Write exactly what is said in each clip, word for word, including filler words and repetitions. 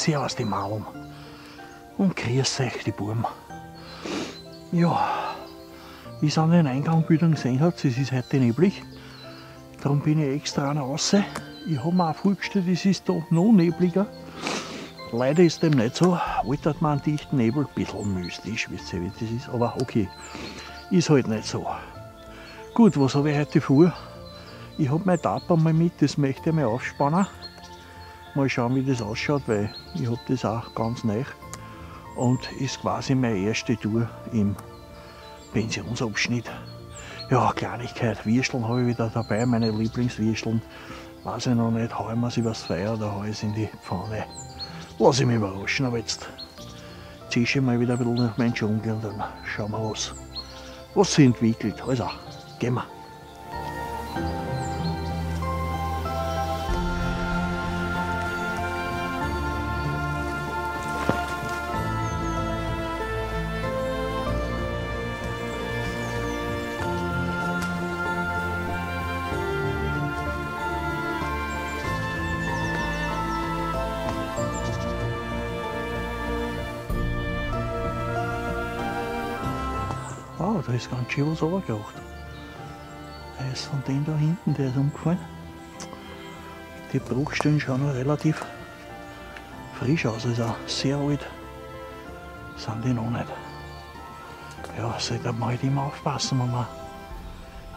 sehr aus dem Raum. Und grüß euch, die Buben. Ja, wie es an den Eingangbildern gesehen hat, es ist heute neblig. Darum bin ich extra raus. Ich habe mir auch vorgestellt, es ist da noch nebliger. Leider ist dem nicht so. Altert man einen dichten Nebel, ein bisschen mystisch, wisst ihr, wie das ist. Aber okay, ist halt nicht so. Gut, was habe ich heute vor? Ich habe mein Taper mal mit, das möchte ich mal aufspannen. Mal schauen, wie das ausschaut, weil ich habe das auch ganz neu. Und ist quasi meine erste Tour im Pensionsabschnitt. Ja, Kleinigkeit, Würsteln habe ich wieder dabei, meine Lieblingswürsteln. Weiß ich noch nicht, haue ich mir sie übers Feuer oder haue ich es in die Pfanne. Lass ich mich überraschen, aber jetzt ziehe ich mal wieder ein bisschen nach meinen Dschungel und dann schauen wir was. Was sich entwickelt. Also, gehen wir. Wow, da ist ganz schön was runtergebracht. Der ist von dem da hinten, der ist umgefallen. Die Bruchstellen schauen noch relativ frisch aus, also sehr alt sind die noch nicht. Ja, sollte man halt immer aufpassen, wenn man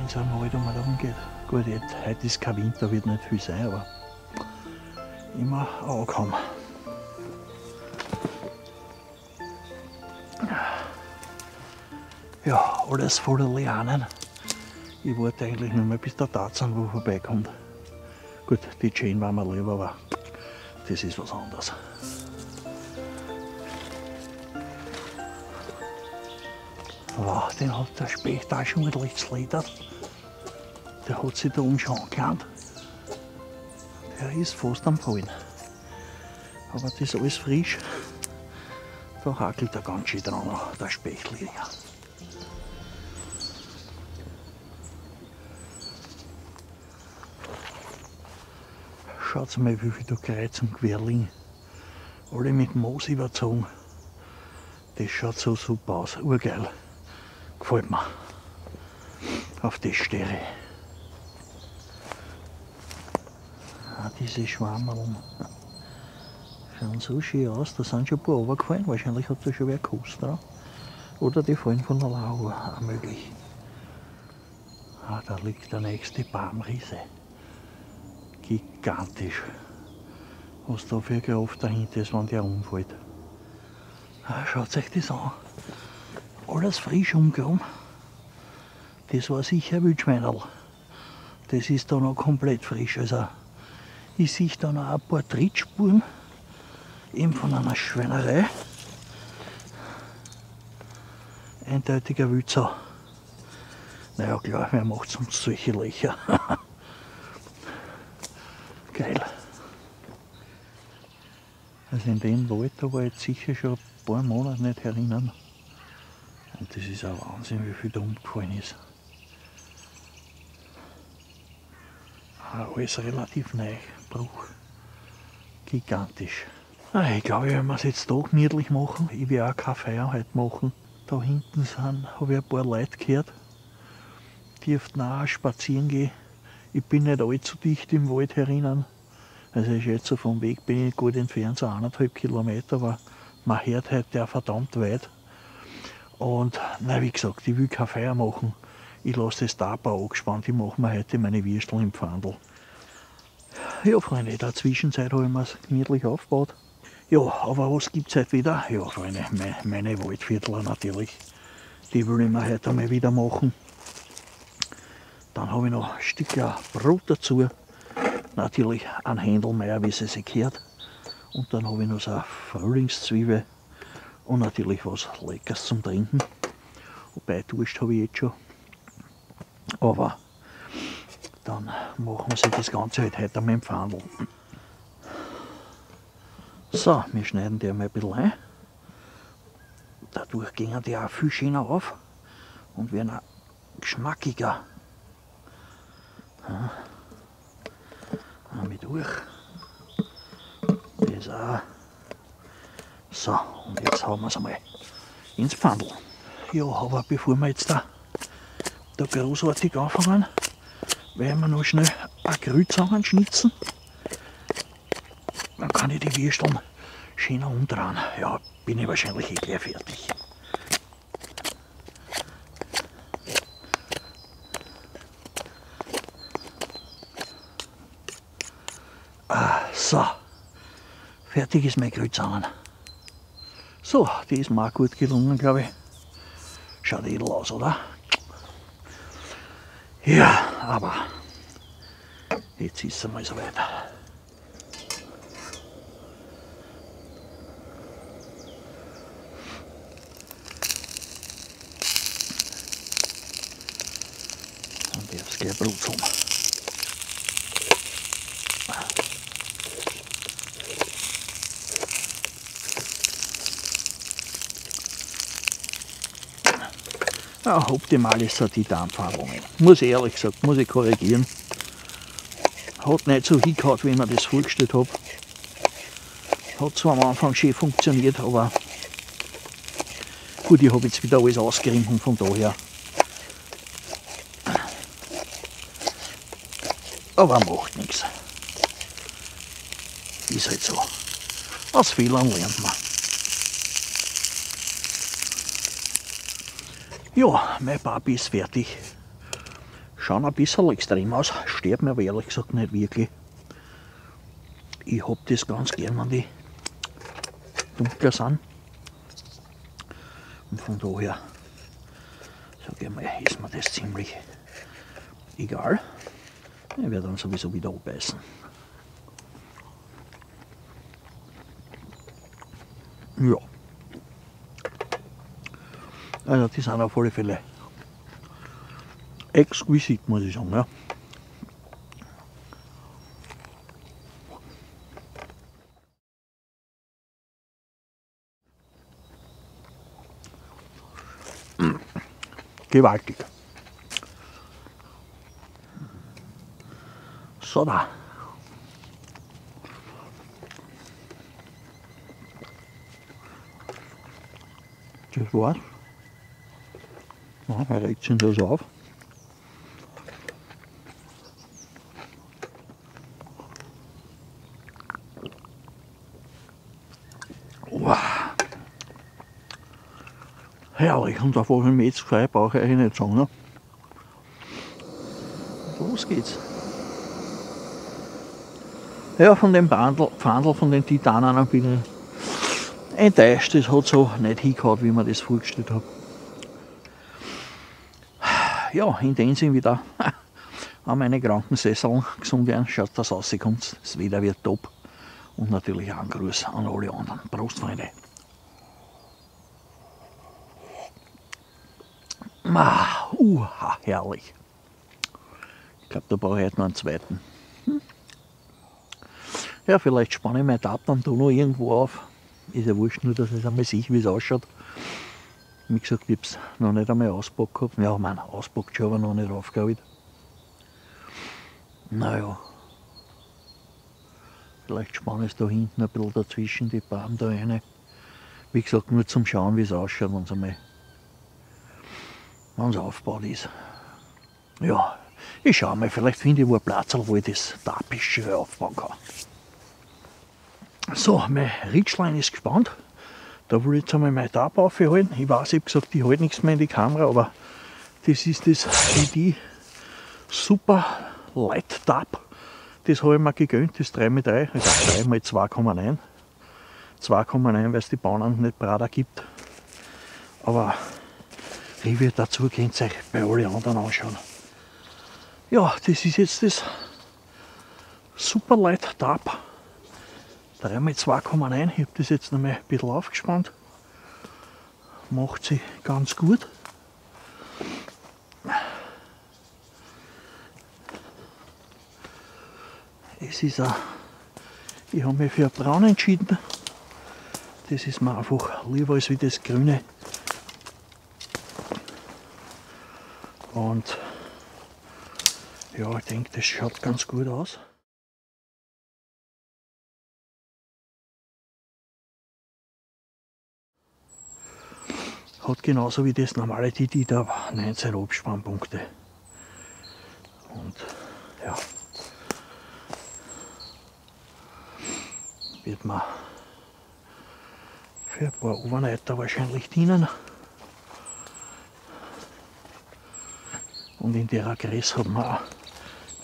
in so einem Wald einmal rumgeht. Gut, jetzt, heute ist kein Winter, wird nicht viel sein, aber immer Auge haben. Ja, alles voller Lianen. Ich warte eigentlich nur mehr, bis der Tarzan vorbeikommt. Gut, die Jane war mir lieber, aber das ist was anderes. Wow, den hat der Specht auch schon ordentlich gesledert. Der hat sich da umschauen gelernt. Der ist fast am Fallen. Aber das ist alles frisch. Da hakelt er ganz schön dran, der Spechtlinie. Schaut mal, wie viele da kreuz und quer liegen. Alle mit Moos überzogen. Das schaut so super aus. Urgeil. Gefällt mir. Auf das stehe ich. Ah, diese Schwammerln. Schauen so schön aus. Da sind schon ein paar runtergefallen. Wahrscheinlich hat da schon wer Kost drauf. Oder die fallen von der Lauer. Auch möglich. Ah, da liegt der nächste Baumriese. Gigantisch, was da für Kraft dahinter ist, wenn der umfällt. Schaut euch das an. Alles frisch umgehoben. Das war sicher Wildschweinerl. Das ist da noch komplett frisch. Also ich sehe da noch ein paar Trittspuren, eben von einer Schweinerei. Eindeutiger Wildsau. Naja klar, wer macht sonst solche Löcher? Geil. Also in dem Wald, da war ich jetzt sicher schon ein paar Monate nicht erinnern. Und das ist ein Wahnsinn, wie viel da umgefallen ist. Alles relativ neu, Bruch. Gigantisch. Ah, ich glaube, ich werde mir es jetzt da gemütlich machen. Ich werde auch keine Feier heute machen. Da hinten habe ich ein paar Leute gehört. Die dürften auch spazieren gehen. Ich bin nicht allzu dicht im Wald herinnen. Also ich schätze, vom Weg bin ich gut entfernt, so eineinhalb Kilometer, aber man hört halt der verdammt weit. Und na, wie gesagt, ich will keine Feier machen. Ich lasse das Taper angespannt, ich mache mir heute meine Würstel im Pfandl. Ja Freunde, in der Zwischenzeit habe ich mir es gemütlich aufgebaut. Ja, aber was gibt es heute wieder? Ja Freunde, meine, meine Waldviertler natürlich. Die will ich mir heute einmal wieder machen. Dann habe ich noch ein Stückchen Brot dazu, natürlich ein Händelmeier, wie es sich gehört. Und dann habe ich noch so eine Frühlingszwiebel und natürlich was Leckeres zum Trinken. Wobei, Durst habe ich jetzt schon. Aber dann machen wir sich das Ganze halt heute mit dem Pfandl. So, wir schneiden die mal ein bisschen ein. Dadurch gehen die auch viel schöner auf und werden auch geschmackiger. Ja, einmal durch. Das auch. So, und jetzt hauen wir es einmal ins Pfandl. Ja, aber bevor wir jetzt da, da großartig anfangen, werden wir noch schnell eine Grillzange schnitzen. Dann kann ich die Würste dann schön umdrehen. Ja, bin ich wahrscheinlich eh gleich fertig. Ah, so, fertig ist mein Grillzangen. So, die ist mir auch gut gelungen, glaube ich. Schaut edel aus, oder? Ja, aber jetzt ist es einmal so weit. Und darf es gleich Brot haben. Ja, optimal ist so die Darmfärbung. Muss ich ehrlich gesagt, muss ich korrigieren. Hat nicht so hingehauen, wie ich mir das vorgestellt habe. Hat zwar am Anfang schön funktioniert, aber gut, ich habe jetzt wieder alles ausgerieben und von daher. Aber macht nichts. Ist halt so. Aus Fehlern lernt man. Ja, mein Papi ist fertig. Schauen ein bisschen extrem aus, stört mir aber ehrlich gesagt nicht wirklich. Ich hab das ganz gern, wenn die dunkler sind. Und von daher, sag ich mal, ist mir das ziemlich egal. Ich werde dann sowieso wieder abbeißen. Ja. Also die sind auf alle Fälle exquisit, muss ich sagen. Ja. Mmh. Gewaltig. So da. Das war's. Ja, er regt sich das auf. Wow. Herrlich, und auf jeden Metz frei brauche ich eigentlich nicht sagen. Ne? Los geht's. Ja, von dem Pfandl, von den Titanen bin ich enttäuscht. Das hat so nicht hingehauen, wie man das vorgestellt hat. Ja, in dem Sinn wieder an meine Krankensesseln gesund werden. Schaut, dass rauskommt. Das Wetter wird top. Und natürlich auch ein Gruß an alle anderen. Prost, Freunde. Ah, uh, herrlich. Ich glaube, da brauche ich heute noch einen zweiten. Hm? Ja, vielleicht spanne ich meinen Tab dann da noch irgendwo auf. Ist ja wurscht, nur dass ich einmal sehe, wie es ausschaut. Wie gesagt, ich habe es noch nicht einmal ausgepackt gehabt. Ja, ich meine, ausgepackt schon, aber noch nicht aufgeholt. Naja. Vielleicht spanne ich es da hinten ein bisschen dazwischen, die Bäume da rein. Wie gesagt, nur zum Schauen, wie es ausschaut, wenn es einmal, wenn es aufgebaut ist. Ja, ich schaue mal, vielleicht finde ich wo einen Platz, wo ich das Tapissche aufbauen kann. So, mein Ritschlein ist gespannt. Da will ich jetzt einmal meine Tab aufhalten. Ich weiß, ich habe gesagt, ich halte nichts mehr in die Kamera, aber das ist das die Super Light Tab. Das habe ich mir gegönnt, das drei mal drei, also drei mal zwei Komma neun. zwei Komma neun, weil es die Bauern nicht brader gibt. Aber wie wir dazu könnt ihr euch bei allen anderen anschauen. Ja, das ist jetzt das Super Light Tab. drei mal zwei Komma neun, ich habe das jetzt noch mal ein bisschen aufgespannt. Macht sie ganz gut. Es ist ein, ich habe mich für braun entschieden. Das ist mir einfach lieber als wie das grüne. Und ja, ich denke, das schaut ganz gut aus. hat genauso wie das normale Titi da neunzehn Abspannpunkte. Und ja, wird man für ein paar Overnighter wahrscheinlich dienen. Und in der Größe hat man auch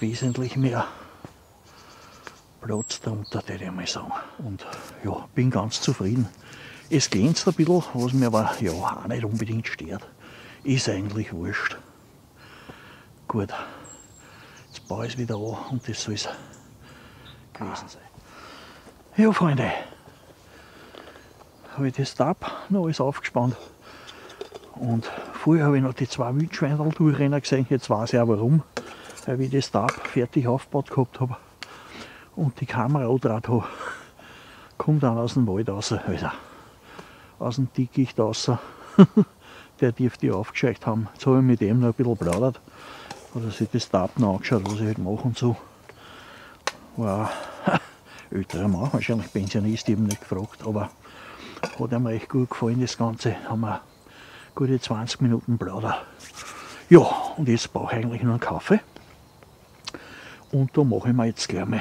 wesentlich mehr Platz darunter, würde ich mal sagen. Und ja, bin ganz zufrieden. Es glänzt ein bisschen, was mir aber ja auch nicht unbedingt stört. Ist eigentlich wurscht. Gut, jetzt baue ich es wieder an und das soll es gewesen sein. Ja, Freunde, habe ich das Tab noch alles aufgespannt. Und vorher habe ich noch die zwei Wildschweinerl durchrennen gesehen. Jetzt weiß ich auch warum. Weil ich das Tab fertig aufgebaut gehabt habe und die Kamera auch drauf habe, kommt dann aus dem Wald raus. Also aus dem Dickicht raus. Der dürfte ich aufgescheucht haben. Jetzt habe ich mit dem noch ein bisschen plaudert. Oder sich das Tab noch angeschaut, was ich halt mache und so. War ein älterer Mann, wahrscheinlich Pensionist, eben nicht gefragt. Aber hat einem recht gut gefallen, das Ganze. Haben wir gute zwanzig Minuten Plauder. Ja, und jetzt brauche ich eigentlich noch einen Kaffee. Und da mache ich mir jetzt gleich mal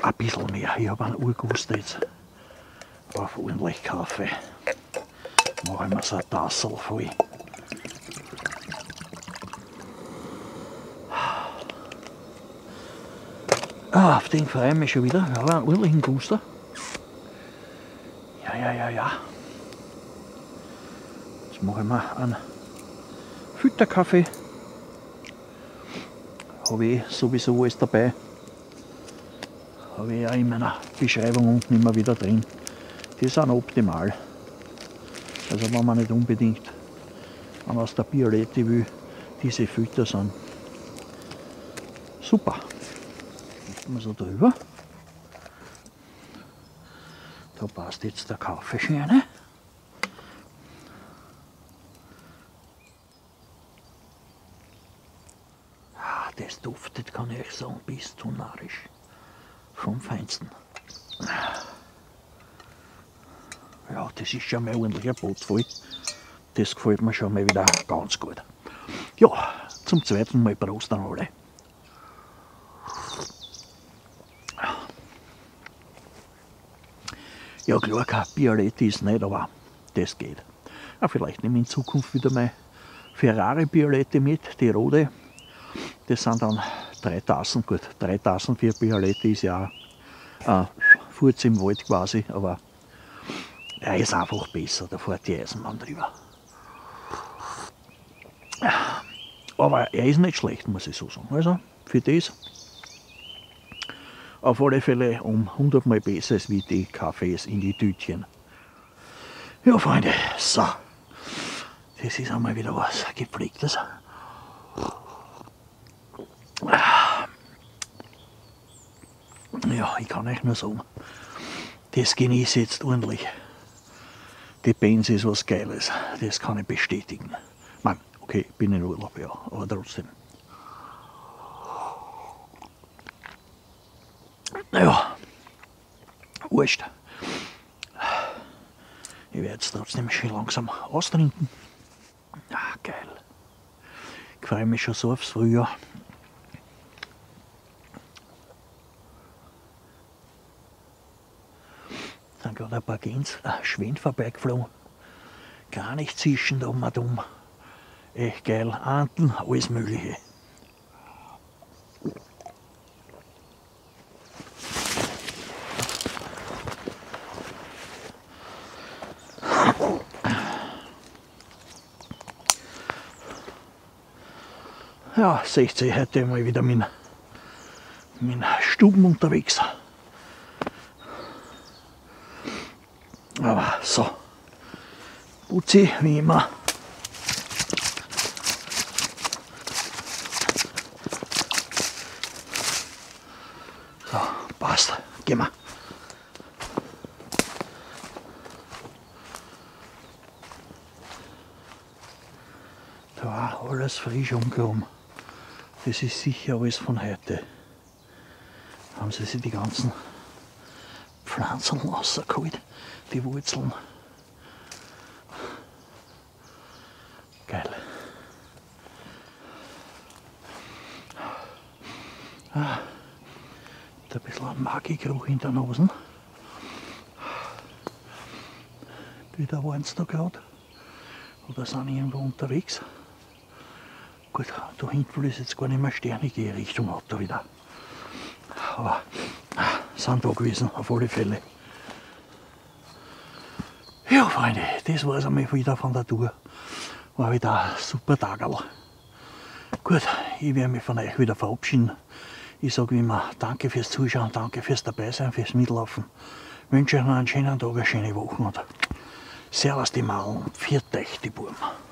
ein bisschen mehr. Ich habe einen Urguster jetzt auf ordentlich Kaffee. Mache ich mir so eine Tassel voll. Ah, auf den freue ich mich schon wieder. Ich habe einen ordentlichen Guster. Ja, ja, ja, ja. Jetzt mache ich mir einen Fütterkaffee. Habe ich sowieso alles dabei. Habe ich ja in meiner Beschreibung unten immer wieder drin. Die sind optimal. Also wenn man nicht unbedingt einen aus der Bialetti will, diese Fütter sind super. Machen wir so drüber. Da passt jetzt der Kaffee schön rein. Das duftet, kann ich euch sagen, bis zu narrisch. Vom Feinsten. Ja, das ist schon mal ein ordentlicher Boot voll. Das gefällt mir schon mal wieder ganz gut. Ja, zum zweiten Mal Prost an alle. Ja klar, kein Bialetti ist nicht, aber das geht. Ja, vielleicht nehme ich in Zukunft wieder mal Ferrari Bialetti mit, die rote. Das sind dann drei Tassen, gut, drei Tassen für Bialetti ist ja auch äh, Furz im Wald quasi, aber er ist einfach besser, da fährt die Eisenbahn drüber. Aber er ist nicht schlecht, muss ich so sagen. Also für das auf alle Fälle um hundert Mal besser als wie die Kaffees in die Tütchen. Ja Freunde, so, das ist einmal wieder was Gepflegtes. Ja, ich kann euch nur sagen, das genieße ich jetzt ordentlich. Die Benz ist was Geiles, das kann ich bestätigen. Mann, okay, ich bin in Urlaub, ja, aber trotzdem. Naja, wurscht. Ich werde jetzt trotzdem schön langsam austrinken. Ah, geil. Ich freue mich schon so aufs Frühjahr. Dann gerade ein paar Gänse, ah, Schwäne vorbeigeflogen. Gar nicht zischen da mal dumm. Echt geil. Enten, alles Mögliche. Ja, seht ihr, heute mal wieder mit meinen Stuben unterwegs. Aber so, putzi wie immer. So, passt, gehen wir. Da war alles frisch umgehoben. Das ist sicher alles von heute. Da haben sie sich die ganzen Pflanzen rausgeholt, die Wurzeln. Mit ein bisschen ein Magigeruch in der Nase. Wieder waren sie da gerade oder sind irgendwo unterwegs. Gut, da hinten will es jetzt gar nicht mehr stehen, ich gehe Richtung Auto wieder. Aber sind da gewesen, auf alle Fälle. Ja, Freunde, das war es einmal wieder von der Tour. War wieder ein super Tagerl. Gut, ich werde mich von euch wieder verabschieden. Ich sage wie immer, danke fürs Zuschauen, danke fürs Dabeisein, fürs Mitlaufen. Ich wünsche euch noch einen schönen Tag, eine schöne Woche und servus die Malen und pfiat euch die Buben.